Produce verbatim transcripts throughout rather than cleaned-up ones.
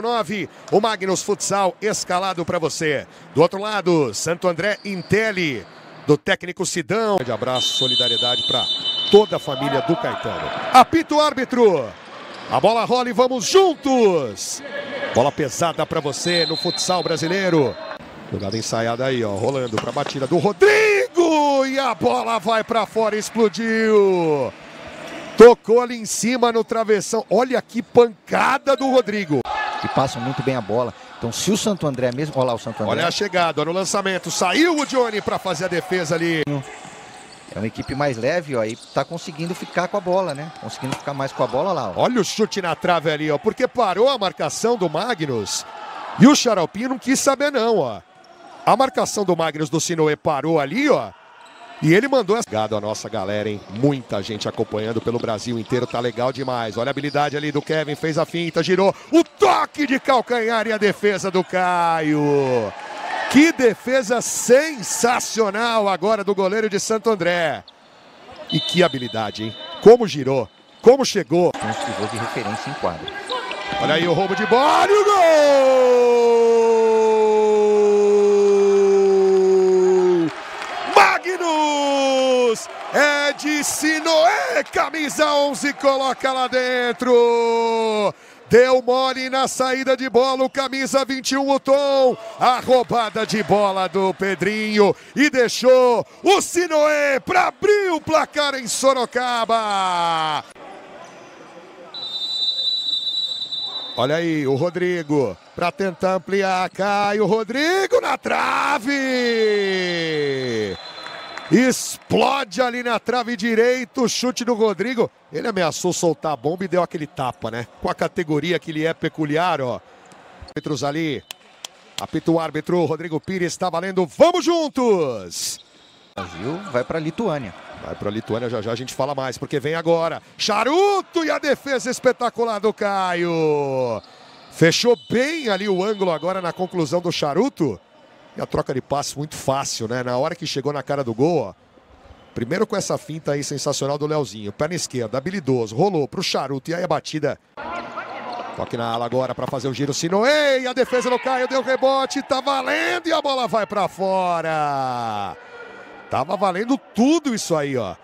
nove, o Magnus Futsal escalado para você. Do outro lado, Santo André, Inteli, do técnico Sidão. Um grande abraço, solidariedade para toda a família do Caetano. Apita o árbitro. A bola rola e vamos juntos. Bola pesada para você no futsal brasileiro. Jogada ensaiada aí, ó, rolando para a batida do Rodrigo. E a bola vai para fora, explodiu. Tocou ali em cima no travessão. Olha que pancada do Rodrigo. Que passam muito bem a bola. Então, se o Santo André mesmo... Olha lá o Santo André. Olha a chegada, olha o lançamento. Saiu o Johnny para fazer a defesa ali. É uma equipe mais leve, ó. E tá conseguindo ficar com a bola, né? Conseguindo ficar mais com a bola lá, ó. Olha o chute na trave ali, ó. Porque parou a marcação do Magnus. E o Xaropinho não quis saber, não, ó. A marcação do Magnus do Sinoê parou ali, ó. E ele mandou... Obrigado a nossa galera, hein? Muita gente acompanhando pelo Brasil inteiro, tá legal demais. Olha a habilidade ali do Kevin, fez a finta, girou. O toque de calcanhar e a defesa do Caio. Que defesa sensacional agora do goleiro de Santo André. E que habilidade, hein? Como girou, como chegou. Tem um pivô de referência em quadro. Olha aí o roubo de bola e o gol! É de Sinoé, camisa onze, coloca lá dentro. Deu mole na saída de bola, o camisa vinte e um, o Tom. A roubada de bola do Pedrinho e deixou o Sinoé para abrir o placar em Sorocaba. Olha aí o Rodrigo para tentar ampliar. Caio, Rodrigo na trave. Explode ali na trave direita, o chute do Rodrigo. Ele ameaçou soltar a bomba e deu aquele tapa, né? Com a categoria que ele é peculiar, ó. Árbitros ali. Apita o árbitro, Rodrigo Pires, está valendo. Vamos juntos! Brasil vai para a Lituânia. Vai para a Lituânia, já já a gente fala mais, porque vem agora. Charuto e a defesa espetacular do Caio. Fechou bem ali o ângulo agora na conclusão do Charuto. E a troca de passe muito fácil, né? Na hora que chegou na cara do gol, ó. Primeiro com essa finta aí sensacional do Leozinho. Perna esquerda, habilidoso. Rolou pro Charuto e aí a batida. Toque na ala agora para fazer o giro. Sinoê, a defesa do Caio deu rebote. Tá valendo e a bola vai para fora. Tava valendo tudo isso aí, ó.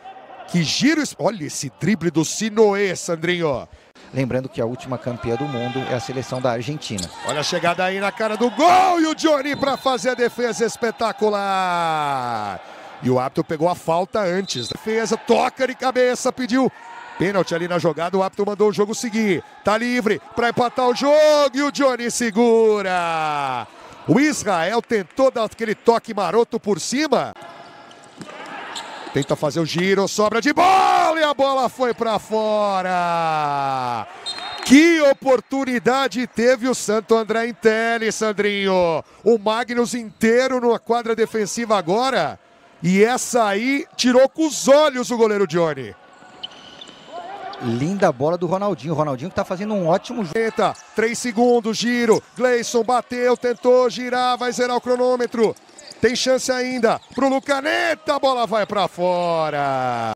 Que giro. Olha esse drible do Sinoê, Sandrinho. Lembrando que a última campeã do mundo é a seleção da Argentina. Olha a chegada aí na cara do gol e o Johnny para fazer a defesa espetacular. E o árbitro pegou a falta antes. Defesa, toca de cabeça, pediu pênalti ali na jogada. O árbitro mandou o jogo seguir. Tá livre para empatar o jogo e o Johnny segura. O Israel tentou dar aquele toque maroto por cima. Tenta fazer o giro, sobra de bola e a bola foi para fora. Que oportunidade teve o Santo André Inteli, Sandrinho. O Magnus inteiro numa quadra defensiva agora. E essa aí tirou com os olhos o goleiro Johnny. Linda bola do Ronaldinho. O Ronaldinho que tá fazendo um ótimo jogo. Eita, três segundos, giro. Gleison bateu, tentou girar, vai zerar o cronômetro. Tem chance ainda pro Lucaneta, a bola vai para fora.